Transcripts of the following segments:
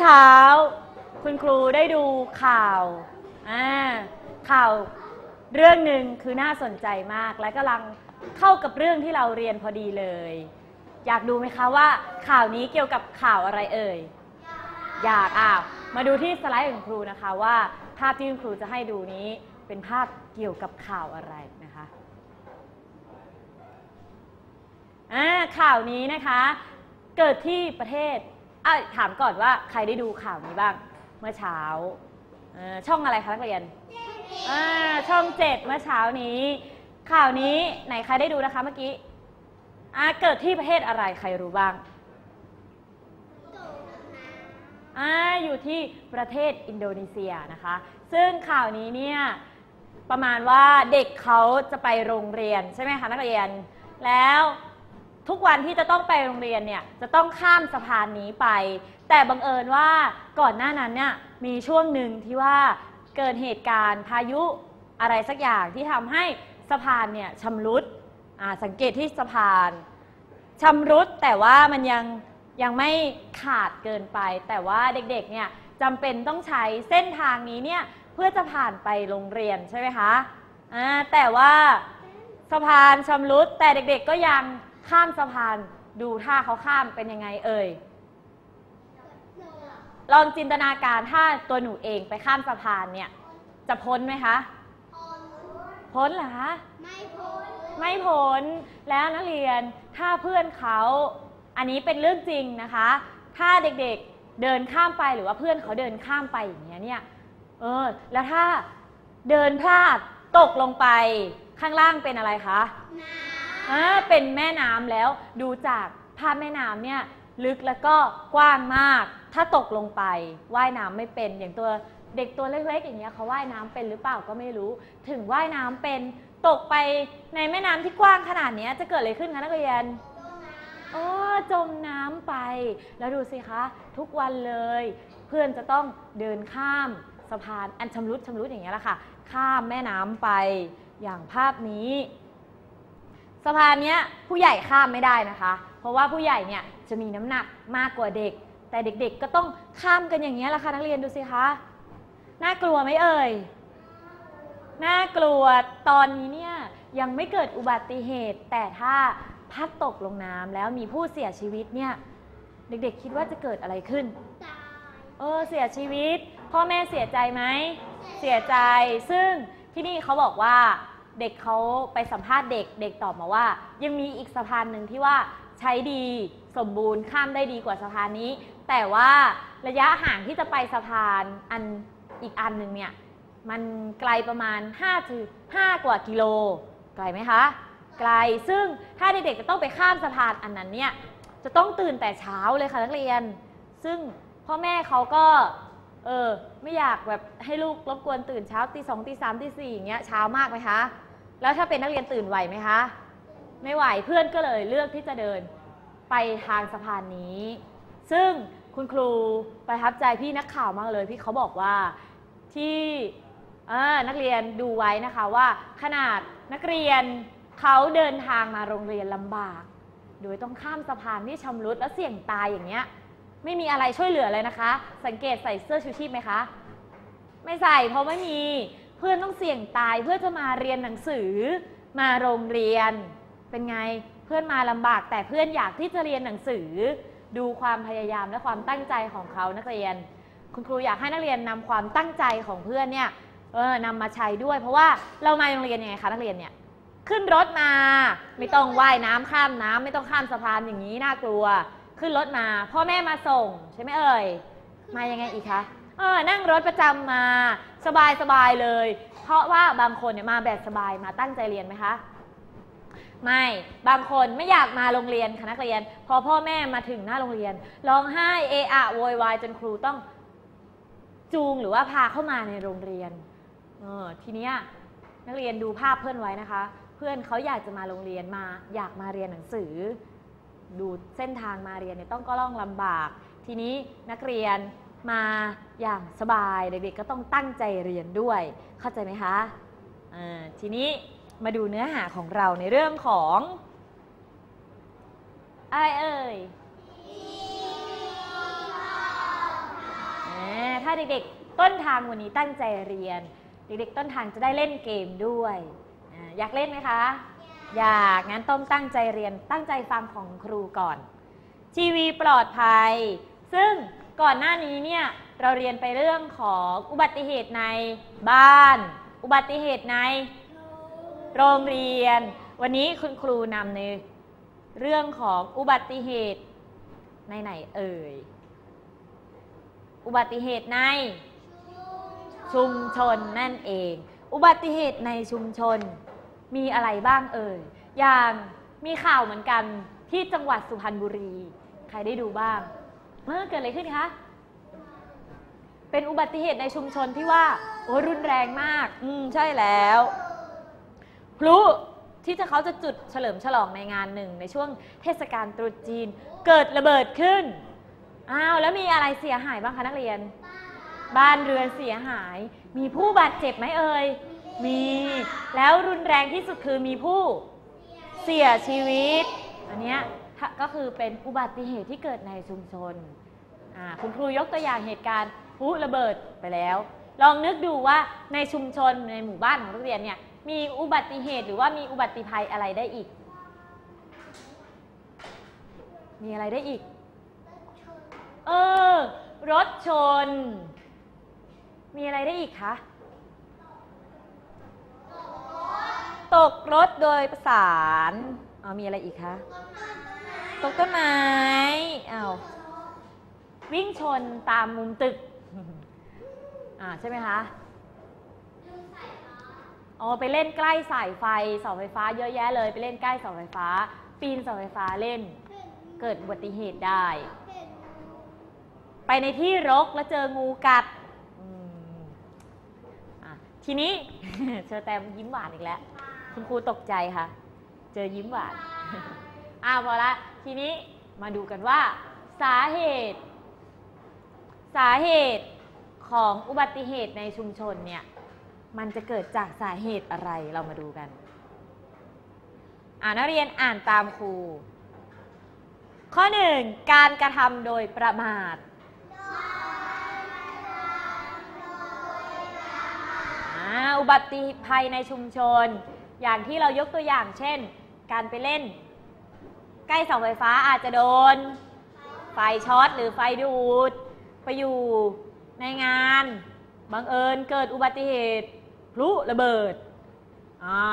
เช้าคุณครูได้ดูข่าวเรื่องหนึ่งคือน่าสนใจมากและกำลังเข้ากับเรื่องที่เราเรียนพอดีเลยอยากดูไหมคะว่าข่าวนี้เกี่ยวกับข่าวอะไรเอ่ยอยากมาดูที่สไลด์ของครูนะคะว่าภาพที่คุณครูจะให้ดูนี้เป็นภาพเกี่ยวกับข่าวอะไรนะคะข่าวนี้นะคะเกิดที่ประเทศถามก่อนว่าใครได้ดูข่าวนี้บ้างเมื่อเช้าช่องอะไรคะนักเรียนช่อง7เมื่อเช้านี้ข่าวนี้ไหนใครได้ดูนะคะเมื่อกี้เกิดที่ประเทศอะไรใครรู้บ้างอยู่ที่ประเทศอินโดนีเซียนะคะซึ่งข่าวนี้เนี่ยประมาณว่าเด็กเขาจะไปโรงเรียนใช่ไหมคะนักเรียนแล้วทุกวันที่จะต้องไปโรงเรียนเนี่ยจะต้องข้ามสะพานนี้ไปแต่บังเอิญว่าก่อนหน้านั้นเนี่ยมีช่วงหนึ่งที่ว่าเกิดเหตุการณ์พายุอะไรสักอย่างที่ทำให้สะพานเนี่ยชำรุดสังเกตที่สะพานชำรุดแต่ว่ามันยังไม่ขาดเกินไปแต่ว่าเด็กๆเนี่ยจำเป็นต้องใช้เส้นทางนี้เนี่ยเพื่อจะผ่านไปโรงเรียนใช่ไหมคะแต่ว่าสะพานชำรุดแต่เด็กๆก็ยังข้ามสะพานดูท่าเขาข้ามเป็นยังไงเอ่ยลองจินตนาการถ้าตัวหนูเองไปข้ามสะพานเนี่ยจะพ้นไหมคะพ้นเหรอคะไม่พ้นแล้วนักเรียนถ้าเพื่อนเขาอันนี้เป็นเรื่องจริงนะคะถ้าเด็กๆ เดินข้ามไปหรือว่าเพื่อนเขาเดินข้ามไปอย่างเงี้ยเนี่ยแล้วถ้าเดินพลาดตกลงไปข้างล่างเป็นอะไรคะเป็นแม่น้ำแล้วดูจากภาพแม่น้ำเนี่ยลึกแล้วก็กว้างมากถ้าตกลงไปว่ายน้ำไม่เป็นอย่างตัวเด็กตัวเล็กๆอย่างเงี้ยเขาว่ายน้ำเป็นหรือเปล่าก็ไม่รู้ถึงว่ายน้ำเป็นตกไปในแม่น้ำที่กว้างขนาดนี้จะเกิดอะไรขึ้นคะนักเรียนจมน้ำไปแล้วดูสิคะทุกวันเลยเพื่อนจะต้องเดินข้ามสะพานอันชำรุดอย่างเงี้ยแหละค่ะข้ามแม่น้ำไปอย่างภาพนี้สะพานนี้ผู้ใหญ่ข้ามไม่ได้นะคะเพราะว่าผู้ใหญ่เนี่ยจะมีน้ำหนักมากกว่าเด็กแต่เด็กๆก็ต้องข้ามกันอย่างเงี้ยแหละค่ะนักเรียนดูสิคะน่ากลัวไหมเอ่ยน่ากลัวตอนนี้เนี่ยยังไม่เกิดอุบัติเหตุแต่ถ้าพัดตกลงน้ำแล้วมีผู้เสียชีวิตเนี่ยเด็กๆคิดว่าจะเกิดอะไรขึ้นเสียชีวิตพ่อแม่เสียใจไหมเสียใจซึ่งที่นี่เขาบอกว่าเด็กเขาไปสัมภาษณ์เด็กตอบมาว่ายังมีอีกสะพานหนึ่งที่ว่าใช้ดีสมบูรณ์ข้ามได้ดีกว่าสะพานนี้แต่ว่าระยะห่างที่จะไปสะพานอันอีกอันหนึ่งเนี่ยมันไกลประมาณ5กว่ากิโลไกลไหมคะไกลซึ่งถ้าเด็กๆจะต้องไปข้ามสะพานอันนั้นเนี่ยจะต้องตื่นแต่เช้าเลยค่ะนักเรียนซึ่งพ่อแม่เขาก็ไม่อยากแบบให้ลูกรบกวนตื่นเช้าตี 2 ตี 3 ตี 4 อย่างเงี้ยเช้ามากไหมคะแล้วถ้าเป็นนักเรียนตื่นไหวไหมคะไม่ไหวเพื่อนก็เลยเลือกที่จะเดินไปทางสะพานนี้ซึ่งคุณครูประทับใจพี่นักข่าวมากเลยพี่เขาบอกว่าที่นักเรียนดูไว้นะคะว่าขนาดนักเรียนเขาเดินทางมาโรงเรียนลำบากโดยต้องข้ามสะพานที่ชำรุดแล้วเสี่ยงตายอย่างเงี้ยไม่มีอะไรช่วยเหลือเลยนะคะสังเกตใส่เสื้อชูชีพไหมคะไม่ใส่เพราะไม่มีเพื่อนต้องเสี่ยงตายเพื่อจะมาเรียนหนังสือมาโรงเรียนเป็นไงเพื่อนมาลำบากแต่เพื่อนอยากที่จะเรียนหนังสือดูความพยายามและความตั้งใจของเขานักเรียนคุณครูอยากให้นักเรียนนำความตั้งใจของเพื่อนเนี่ยนำมาใช้ด้วยเพราะว่าเรามาโรงเรียนยังไงคะนักเรียนเนี่ยขึ้นรถมาไม่ต้องว่ายน้ำข้ามน้ำไม่ต้องข้ามสะพานอย่างนี้น่ากลัวขึ้นรถมาพ่อแม่มาส่งใช่ไหมเอ่ยมายังไงอีกคะนั่งรถประจำมาสบายเลยเพราะว่าบางคนเนี่ยมาแบบสบายมาตั้งใจเรียนไหมคะไม่บางคนไม่อยากมาโรงเรียนค่ะนักเรียนพอพ่อแม่มาถึงหน้าโรงเรียนร้องไห้เอะอะโวยวายจนครูต้องจูงหรือว่าพาเข้ามาในโรงเรียนทีเนี้ยนักเรียนดูภาพเพื่อนไว้นะคะเพื่อนเขาอยากจะมาโรงเรียนมาอยากมาเรียนหนังสือดูเส้นทางมาเรียนเนี่ยต้องก็ล่องลำบากทีนี้นักเรียนมาอย่างสบายเด็กๆก็ต้องตั้งใจเรียนด้วยเข้าใจไหมคะทีนี้มาดูเนื้อหาของเราในเรื่องของอะไรเอ่ย ถ้าเด็กๆต้นทางวันนี้ตั้งใจเรียนเด็กๆต้นทางจะได้เล่นเกมด้วยอยากเล่นไหมคะอยากงั้นต้องตั้งใจเรียนตั้งใจฟังของครูก่อนทีวีปลอดภัยซึ่งก่อนหน้านี้เนี่ยเราเรียนไปเรื่องของอุบัติเหตุในบ้านอุบัติเหตุในโรงเรียนวันนี้คุณครูนำในเรื่องของอุบัติเหตุในไหนเอ่ยอุบัติเหตุในชุมชนนั่นเองอุบัติเหตุในชุมชนมีอะไรบ้างเอ่ยอย่างมีข่าวเหมือนกันที่จังหวัดสุพรรณบุรีใครได้ดูบ้างเกิดอะไรขึ้นคะเป็นอุบัติเหตุในชุมชนที่ว่าโอ้รุนแรงมากใช่แล้วพลุที่เขาจะจุดเฉลิมฉลองในงานหนึ่งในช่วงเทศกาลตรุษจีนเกิดระเบิดขึ้นอ้าวแล้วมีอะไรเสียหายบ้างคะนักเรียนบ้านเรือนเสียหายมีผู้บาดเจ็บไหมเอ่ยมีแล้วรุนแรงที่สุดคือมีผู้เสียชีวิตอันเนี้ยก็คือเป็นอุบัติเหตุที่เกิดในชุมชนคุณครูยกตัวอย่างเหตุการณ์พลุระเบิดไปแล้วลองนึกดูว่าในชุมชนในหมู่บ้านของนักเรียนเนี่ยมีอุบัติเหตุหรือว่ามีอุบัติภัยอะไรได้อีกมีอะไรได้อีกรถชนมีอะไรได้อีกคะตกรถโดยประสานมีอะไรอีกคะตกต้นไม้วิ่งชนตามมุมตึกใช่ไหมคะไปเล่นใกล้สายไฟเสาไฟฟ้าเยอะแยะเลยไปเล่นใกล้เสาไฟฟ้าปีนเสาไฟฟ้าเล่นเกิดอุบัติเหตุได้ไปในที่รกแล้วเจองูกัดทีนี้ เชอแตมยิ้มหวานอีกแล้วคุณครูตกใจค่ะเจอยิ้มหวาน พอละทีนี้มาดูกันว่าสาเหตุของอุบัติเหตุในชุมชนเนี่ยมันจะเกิดจากสาเหตุอะไรเรามาดูกันนักเรียนอ่านตามครูข้อ 1 การกระทำโดยประมาทอุบัติภัยในชุมชนอย่างที่เรายกตัวอย่างเช่นการไปเล่นใกล้เสาไฟฟ้าอาจจะโดนไฟช็อตหรือไฟดูดไปอยู่ในงานบังเอิญเกิดอุบัติเหตุพลุระเบิด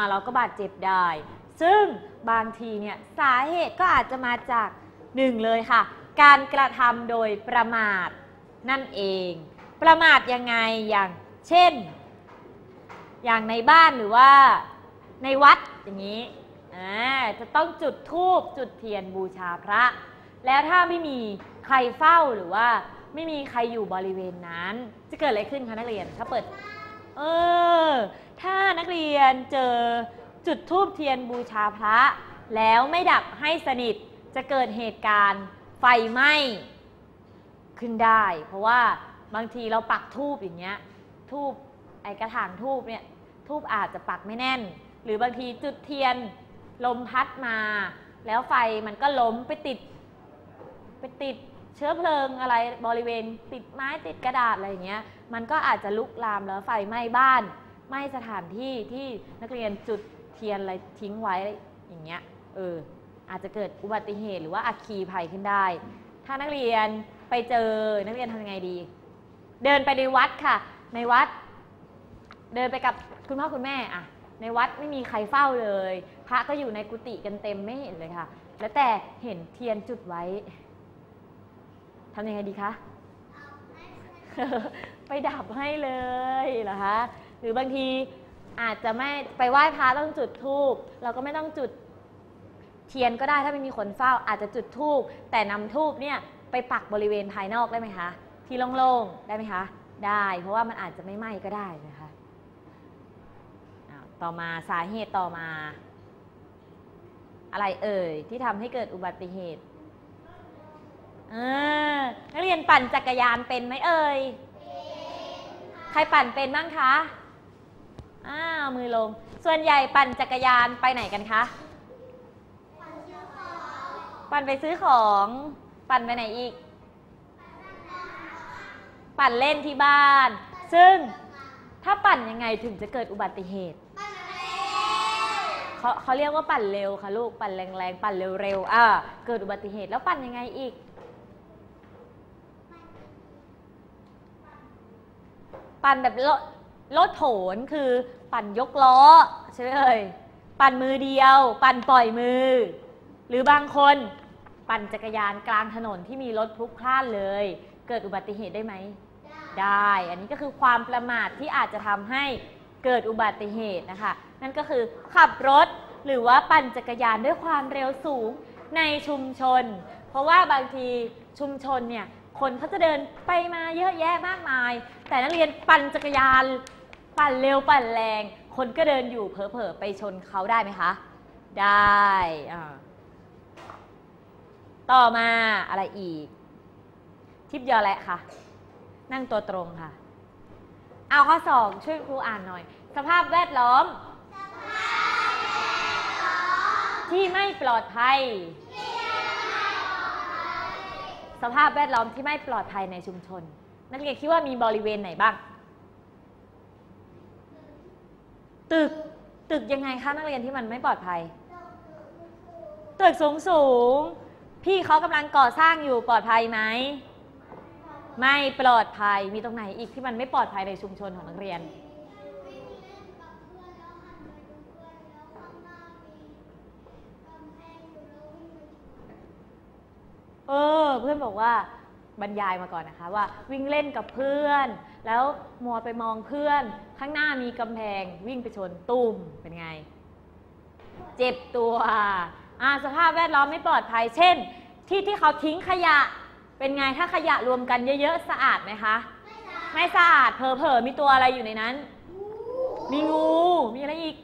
เราก็บาดเจ็บได้ซึ่งบางทีเนี่ยสาเหตุก็อาจจะมาจากหนึ่งเลยค่ะการกระทำโดยประมาทนั่นเองประมาทยังไงอย่างเช่นอย่างในบ้านหรือว่าในวัดอย่างนี้จะต้องจุดธูปจุดเทียนบูชาพระแล้วถ้าไม่มีใครเฝ้าหรือว่าไม่มีใครอยู่บริเวณนั้นจะเกิดอะไรขึ้นคะนักเรียนถ้าเปิดถ้านักเรียนเจอจุดธูปเทียนบูชาพระแล้วไม่ดับให้สนิทจะเกิดเหตุการณ์ไฟไหม้ขึ้นได้เพราะว่าบางทีเราปักธูปอย่างเงี้ยธูปไอกระถางธูปเนี่ยธูปอาจจะปักไม่แน่นหรือบางทีจุดเทียนลมพัดมาแล้วไฟมันก็ล้มไปติดเชื้อเพลิงอะไรบริเวณติดไม้ติดกระดาษอะไรอย่างเงี้ยมันก็อาจจะลุกลามแล้วไฟไหม้บ้านไหม้สถานที่ที่นักเรียนจุดเทียนอะไรทิ้งไว้อย่างเงี้ยอาจจะเกิดอุบัติเหตุหรือว่าอัคคีภัยขึ้นได้ถ้านักเรียนไปเจอนักเรียนทำยังไงดีเดินไปในวัดค่ะในวัดเดินไปกับคุณพ่อคุณแม่ในวัดไม่มีใครเฝ้าเลยพระก็อยู่ในกุฏิกันเต็มไม่เห็นเลยค่ะแล้วแต่เห็นเทียนจุดไว้ทำยังไงดีคะไปดับให้เลยเหรอคะหรือบางทีอาจจะไม่ไปไหว้พระต้องจุดธูปเราก็ไม่ต้องจุดเทียนก็ได้ถ้าไม่มีคนเฝ้าอาจจะจุดธูปแต่นำธูปเนี่ยไปปักบริเวณภายนอกได้ไหมคะที่โล่งๆได้ไหมคะได้เพราะว่ามันอาจจะไม่ไหม้ก็ได้นะคะต่อมาสาเหตุต่อมาอะไรเอ่ยที่ทำให้เกิดอุบัติเหตุนักเรียนปั่นจักรยานเป็นไหมเอ่ยใครปั่นเป็นบ้างคะมือลงส่วนใหญ่ปั่นจักรยานไปไหนกันคะปั่นไปซื้อของปั่นไปไหนอีก ปั่นเล่นที่บ้านซึ่งถ้าปั่นยังไงถึงจะเกิดอุบัติเหตุเขาเรียกว่าปั่นเร็วค่ะลูกปั่นแรงๆปั่นเร็วๆเกิดอุบัติเหตุแล้วปั่นยังไงอีกปั่นแบบรถโถนคือปั่นยกล้อใช่ไหมเอ่ยปั่นมือเดียวปั่นปล่อยมือหรือบางคนปั่นจักรยานกลางถนนที่มีรถพลุกพล่านเลยเกิดอุบัติเหตุได้ไหมได้อันนี้ก็คือความประมาทที่อาจจะทำให้เกิดอุบัติเหตุนะคะนั่นก็คือขับรถหรือว่าปั่นจักรยานด้วยความเร็วสูงในชุมชนเพราะว่าบางทีชุมชนเนี่ยคนเขาจะเดินไปมาเยอะแยะมากมายแต่นักเรียนปั่นจักรยานปั่นเร็วปั่นแรงคนก็เดินอยู่เผลอๆไปชนเขาได้ไหมคะได้ต่อมาอะไรอีกทิปยอแหละค่ะนั่งตัวตรงค่ะเอาข้อสองช่วยครูอ่านหน่อยสภาพแวดล้อมที่ไม่ปลอดภัยสภาพแวดล้อมที่ไม่ปลอดภัยในชุมชนนักเรียนคิดว่ามีบริเวณไหนบ้างตึกยังไงคะนักเรียนที่มันไม่ปลอดภัยตึกสูงๆพี่เขากำลังก่อสร้างอยู่ปลอดภัยไหมไม่ปลอดภัยมีตรงไหนอีกที่มันไม่ปลอดภัยในชุมชนของนักเรียนเพื่อนบอกว่าบรรยายมาก่อนนะคะว่าวิ่งเล่นกับเพื่อนแล้วมัวไปมองเพื่อนข้างหน้ามีกำแพงวิ่งไปชนตุ้มเป็นไงเจ็บตัวสภาพแวดล้อมไม่ปลอดภัยเช่นที่เขาทิ้งขยะเป็นไงถ้าขยะรวมกันเยอะๆสะอาดไหมคะไม่สะอาดเผลอๆมีตัวอะไรอยู่ในนั้นมีงูมีอะไรอีก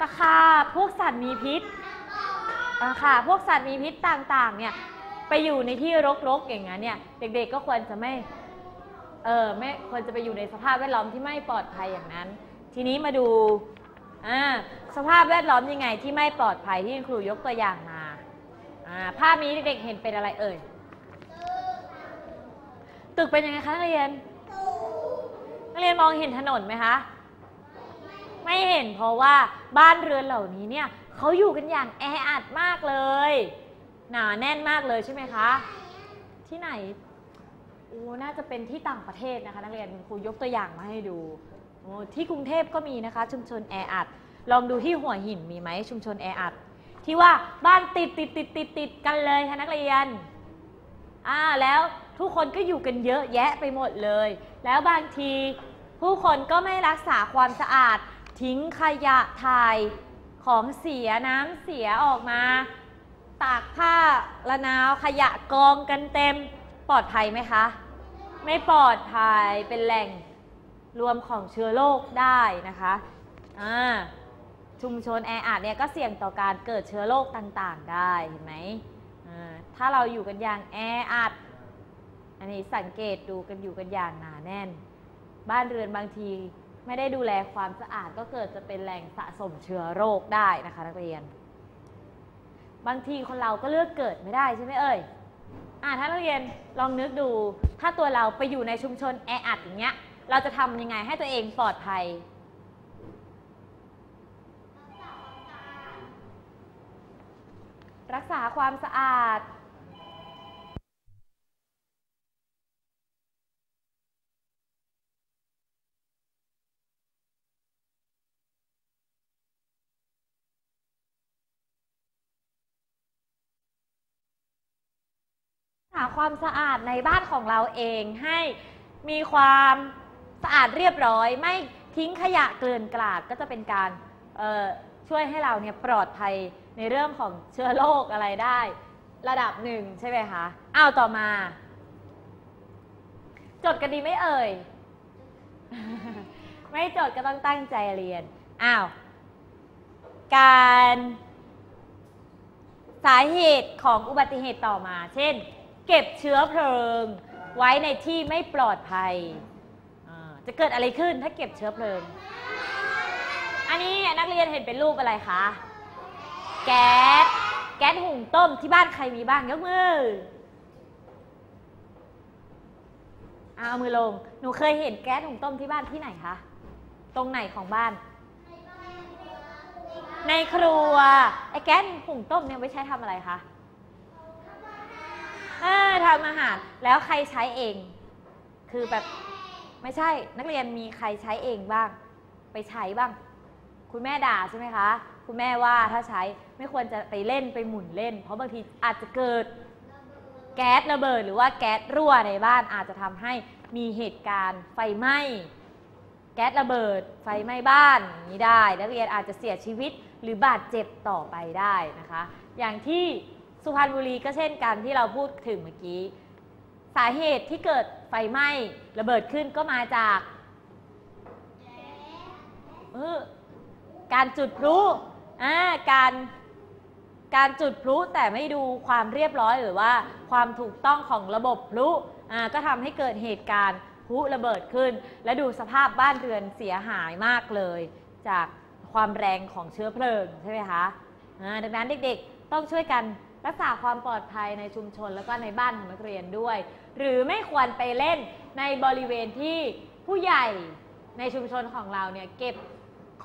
ตะขาบพวกสัตว์มีพิษค่ะพวกสัตว์มีพิษต่างๆเนี่ยไปอยู่ในที่รกๆอย่างนั้นเนี่ยเด็กๆก็ควรจะไม่ควรจะไปอยู่ในสภาพแวดล้อมที่ไม่ปลอดภัยอย่างนั้นทีนี้มาดูสภาพแวดล้อมยังไงที่ไม่ปลอดภัยที่ครูยกตัวอย่างมาภาพนี้เด็กๆเห็นเป็นอะไรเอ่ยตึกเป็นยังไงคะนักเรียนมองเห็นถนนไหมคะไม่เห็นเพราะว่าบ้านเรือนเหล่านี้เนี่ยเขาอยู่กันอย่างแออัดมากเลยหนาแน่นมากเลยใช่ไหมคะที่ไหนน่าจะเป็นที่ต่างประเทศนะคะนักเรียนครูยกตัวอย่างมาให้ดูที่กรุงเทพก็มีนะคะชุมชนแออัดลองดูที่หัวหินมีไหมชุมชนแออัดที่ว่าบ้านติดกันเลยค่ะนักเรียนแล้วทุกคนก็อยู่กันเยอะแยะไปหมดเลยแล้วบางทีผู้คนก็ไม่รักษาความสะอาดทิ้งขยะถ่ายของเสียน้ำเสียออกมาตากผ้าละนาวขยะกองกันเต็มปลอดภัยไหมคะไม่ปลอดภัยเป็นแหล่งรวมของเชื้อโรคได้นะคะชุมชนแออัดเนี่ยก็เสี่ยงต่อการเกิดเชื้อโรคต่างๆได้เห็นไหมถ้าเราอยู่กันอย่างแออัดอันนี้สังเกตดูกันอยู่กันอย่างหนาแน่นบ้านเรือนบางทีไม่ได้ดูแลความสะอาดก็เกิดจะเป็นแหล่งสะสมเชื้อโรคได้นะคะนักเรียนบางทีคนเราก็เลือกเกิดไม่ได้ใช่ไหมเอ่ยถ้านักเรียนลองนึกดูถ้าตัวเราไปอยู่ในชุมชนแออัดอย่างเงี้ยเราจะทำยังไงให้ตัวเองปลอดภัยรักษาความสะอาดความสะอาดในบ้านของเราเองให้มีความสะอาดเรียบร้อยไม่ทิ้งขยะเกลื่อนกลาดก็จะเป็นการช่วยให้เราเนี่ยปลอดภัยในเรื่องของเชื้อโรคอะไรได้ระดับหนึ่งใช่ไหมคะต่อมาจดกันดีไม่เอ่ย ไม่จดก็ต้องตั้งใจเรียนการสาเหตุของอุบัติเหตุต่อมาเช่นเก็บเชื้อเพลิงไว้ในที่ไม่ปลอดภัยจะเกิดอะไรขึ้นถ้าเก็บเชื้อเพลิงอันนี้นักเรียนเห็นเป็นรูปอะไรคะแก๊สหุงต้มที่บ้านใครมีบ้างยกมือ เอามือลงหนูเคยเห็นแก๊สหุงต้มที่บ้านที่ไหนคะตรงไหนของบ้านในครัวไอ้แก๊สหุงต้มเนี่ยไว้ใช้ทำอะไรคะทำอาหารแล้วใครใช้เองคือแบบไม่ใช่นักเรียนมีใครใช้เองบ้างไปใช้บ้างคุณแม่ด่าใช่ไหมคะคุณแม่ว่าถ้าใช้ไม่ควรจะไปเล่นไปหมุนเล่นเพราะบางทีอาจจะเกิดแก๊สระเบิดหรือว่าแก๊สรั่วในบ้านอาจจะทำให้มีเหตุการณ์ไฟไหม้แก๊สระเบิดไฟไหม้บ้านนี้ได้นักเรียนอาจจะเสียชีวิตหรือบาดเจ็บต่อไปได้นะคะอย่างที่สุพรรณบุรีก็เช่นกันที่เราพูดถึงเมื่อกี้สาเหตุที่เกิดไฟไหม้ระเบิดขึ้นก็มาจากการจุดพลุการจุดพลุแต่ไม่ดูความเรียบร้อยหรือว่าความถูกต้องของระบบพลุก็ทำให้เกิดเหตุการณ์พลุระเบิดขึ้นและดูสภาพบ้านเรือนเสียหายมากเลยจากความแรงของเชื้อเพลิงใช่ไหมคะดังนั้นเด็กๆต้องช่วยกันรักษาความปลอดภัยในชุมชนแล้วก็ในบ้านของนักเรียนด้วยหรือไม่ควรไปเล่นในบริเวณที่ผู้ใหญ่ในชุมชนของเราเนี่ยเก็บ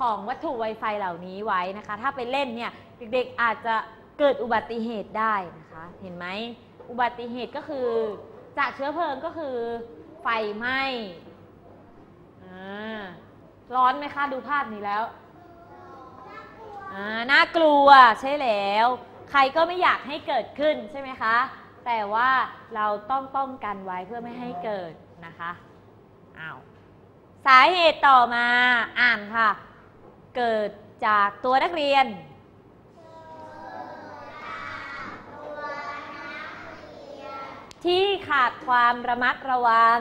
ของวัตถุไวไฟเหล่านี้ไว้นะคะถ้าไปเล่นเนี่ยเด็กๆอาจจะเกิดอุบัติเหตุได้นะคะเห็นไหมอุบัติเหตุก็คือจากเชื้อเพลิงก็คือไฟไหม้ร้อนไหมคะดูภาพนี้แล้วน่ากลัวใช่แล้วใครก็ไม่อยากให้เกิดขึ้นใช่ไหมคะแต่ว่าเราต้องป้องกันไว้เพื่อไม่ให้เกิดนะคะสาเหตุต่อมาอ่านค่ะเกิดจากตัวนักเรียนที่ขาดความระมัดระวัง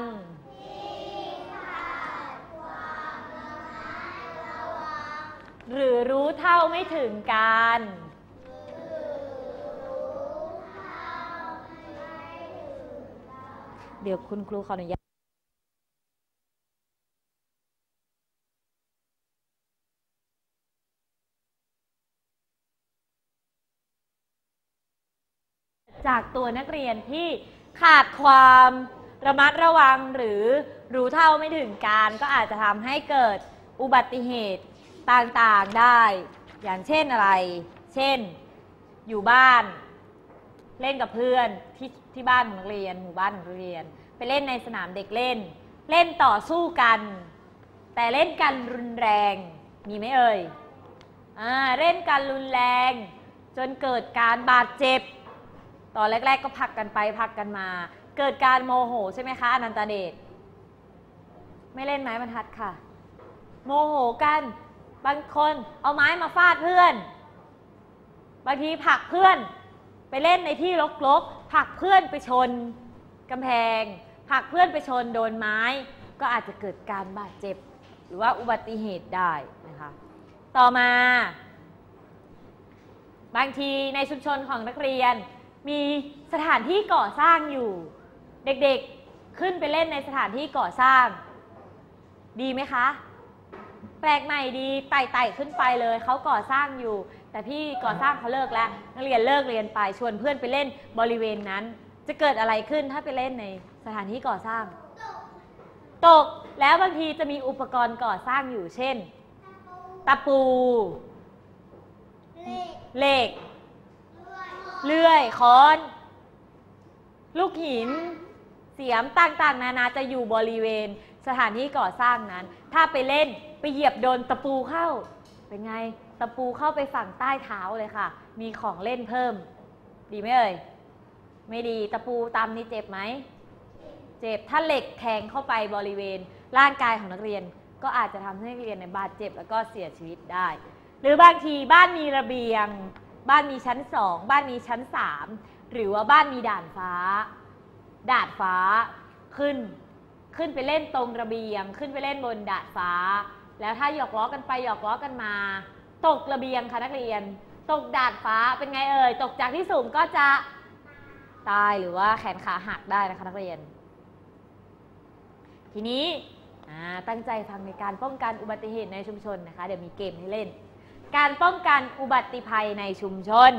หรือรู้เท่าไม่ถึงการเดี๋ยวคุณครูขออนุญาตจากตัวนักเรียนที่ขาดความระมัดระวังหรือรู้เท่าไม่ถึงการก็อาจจะทำให้เกิดอุบัติเหตุต่างๆได้อย่างเช่นอะไรเช่นอยู่บ้านเล่นกับเพื่อนที่บ้านของนักเรียนหมู่บ้านของนักเรียนไปเล่นในสนามเด็กเล่นเล่นต่อสู้กันแต่เล่นกันรุนแรงมีไหมเอ่ยเล่นกันรุนแรงจนเกิดการบาดเจ็บตอนแรกๆก็ผลักกันไปผลักกันมาเกิดการโมโหใช่ไหมคะอนันตเดชไม่เล่นไม้บรรทัดค่ะโมโหกันบางคนเอาไม้มาฟาดเพื่อนบางทีผลักเพื่อนไปเล่นในที่รกๆผลักเพื่อนไปชนกำแพงผลักเพื่อนไปชนโดนไม้ก็อาจจะเกิดการบาดเจ็บหรือว่าอุบัติเหตุได้นะคะต่อมาบางทีในชุมชนของนักเรียนมีสถานที่ก่อสร้างอยู่เด็กๆขึ้นไปเล่นในสถานที่ก่อสร้างดีไหมคะแปลกใหม่ดีไต่ขึ้นไปเลยเขาก่อสร้างอยู่แต่พี่ก่อสร้างเขาเลิกแล้วนักเรียนเลิกเรียนไปชวนเพื่อนไปเล่นบริเวณนั้นจะเกิดอะไรขึ้นถ้าไปเล่นในสถานที่ก่อสร้างตกแล้วบางทีจะมีอุปกรณ์ก่อสร้างอยู่เช่นตะปูเหล็กเลื่อยค้อนลูกหินเสียมต่างๆนานาจะอยู่บริเวณสถานที่ก่อสร้างนั้นถ้าไปเล่นไปเหยียบโดนตะปูเข้าเป็นไงตะปูเข้าไปฝั่งใต้เท้าเลยค่ะมีของเล่นเพิ่มดีไหมเอ่ยไม่ดีตะปูตำนี่เจ็บไหมเจ็บถ้าเหล็กแทงเข้าไปบริเวณร่างกายของนักเรียนก็อาจจะทำให้นักเรียนในบาดเจ็บแล้วก็เสียชีวิตได้หรือบางทีบ้านมีระเบียงบ้านมีชั้น2บ้านมีชั้น3หรือว่าบ้านมีดาดฟ้าขึ้นไปเล่นตรงระเบียงขึ้นไปเล่นบนดาดฟ้าแล้วถ้าหยอกล้อกันไปหยอกล้อกันมาตกระเบียงค่ะนักเรียนตกดาดฟ้าเป็นไงเอ่ยตกจากที่สูงก็จะตายหรือว่าแขนขาหักได้นะคะนักเรียนทีนี้ตั้งใจฟังในการป้องกันอุบัติเหตุในชุมชนนะคะเดี๋ยวมีเกมให้เล่นการป้องกันอุบัติภัยในชุมชน